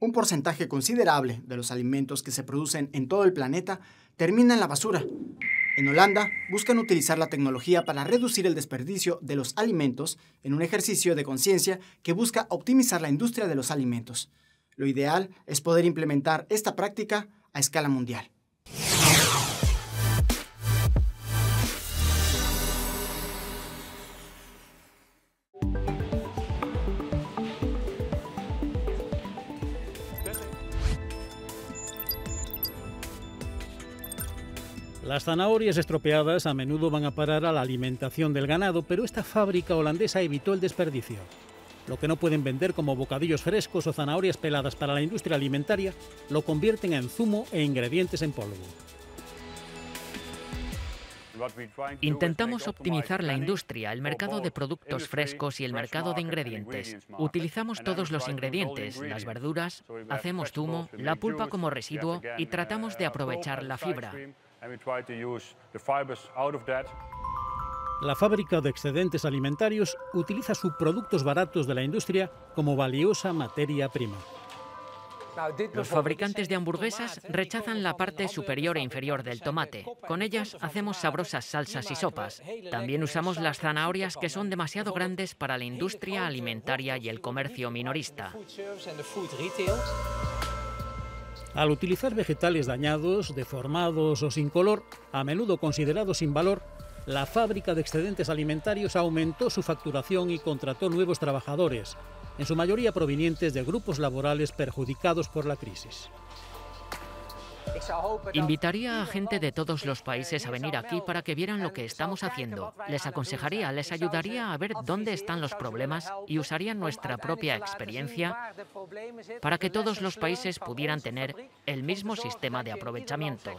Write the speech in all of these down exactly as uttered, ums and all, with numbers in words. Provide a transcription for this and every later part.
Un porcentaje considerable de los alimentos que se producen en todo el planeta termina en la basura. En Holanda buscan utilizar la tecnología para reducir el desperdicio de los alimentos en un ejercicio de conciencia que busca optimizar la industria de los alimentos. Lo ideal es poder implementar esta práctica a escala mundial. Las zanahorias estropeadas a menudo van a parar a la alimentación del ganado, pero esta fábrica holandesa evitó el desperdicio. Lo que no pueden vender como bocadillos frescos o zanahorias peladas para la industria alimentaria, lo convierten en zumo e ingredientes en polvo. Intentamos optimizar la industria, el mercado de productos frescos y el mercado de ingredientes. Utilizamos todos los ingredientes, las verduras, hacemos zumo, la pulpa como residuo y tratamos de aprovechar la fibra. La fábrica de excedentes alimentarios utiliza subproductos baratos de la industria como valiosa materia prima. Los fabricantes de hamburguesas rechazan la parte superior e inferior del tomate. Con ellas hacemos sabrosas salsas y sopas. También usamos las zanahorias, que son demasiado grandes para la industria alimentaria y el comercio minorista. Al utilizar vegetales dañados, deformados o sin color, a menudo considerados sin valor, la fábrica de excedentes alimentarios aumentó su facturación y contrató nuevos trabajadores, en su mayoría provenientes de grupos laborales perjudicados por la crisis. Invitaría a gente de todos los países a venir aquí para que vieran lo que estamos haciendo. Les aconsejaría, les ayudaría a ver dónde están los problemas y usarían nuestra propia experiencia para que todos los países pudieran tener el mismo sistema de aprovechamiento.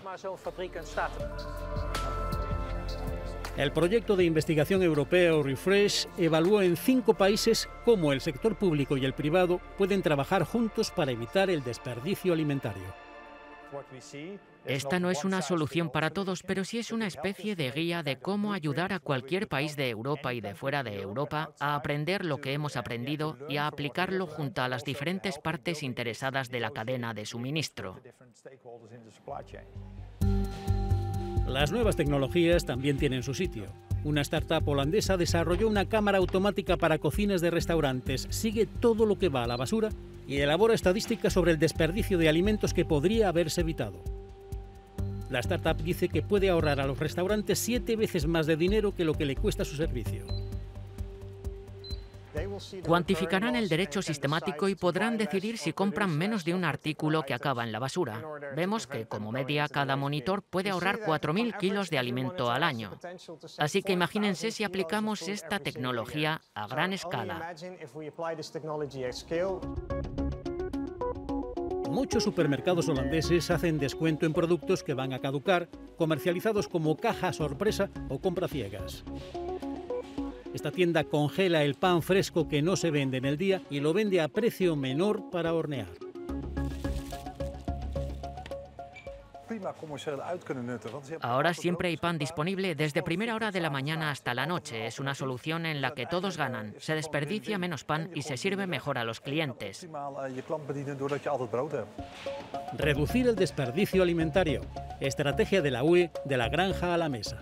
El proyecto de investigación europeo Refresh evaluó en cinco países cómo el sector público y el privado pueden trabajar juntos para evitar el desperdicio alimentario. Esta no es una solución para todos, pero sí es una especie de guía de cómo ayudar a cualquier país de Europa y de fuera de Europa a aprender lo que hemos aprendido y a aplicarlo junto a las diferentes partes interesadas de la cadena de suministro. Las nuevas tecnologías también tienen su sitio. Una startup holandesa desarrolló una cámara automática para cocinas de restaurantes, sigue todo lo que va a la basura y elabora estadísticas sobre el desperdicio de alimentos que podría haberse evitado. La startup dice que puede ahorrar a los restaurantes siete veces más de dinero que lo que le cuesta su servicio. Cuantificarán el derecho sistemático y podrán decidir si compran menos de un artículo que acaba en la basura. Vemos que, como media, cada monitor puede ahorrar cuatro mil kilos de alimento al año. Así que imagínense si aplicamos esta tecnología a gran escala. Muchos supermercados holandeses hacen descuento en productos que van a caducar, comercializados como caja sorpresa o compra ciegas. Esta tienda congela el pan fresco que no se vende en el día y lo vende a precio menor para hornear. Ahora siempre hay pan disponible desde primera hora de la mañana hasta la noche. Es una solución en la que todos ganan. Se desperdicia menos pan y se sirve mejor a los clientes. Reducir el desperdicio alimentario. Estrategia de la U E de la granja a la mesa.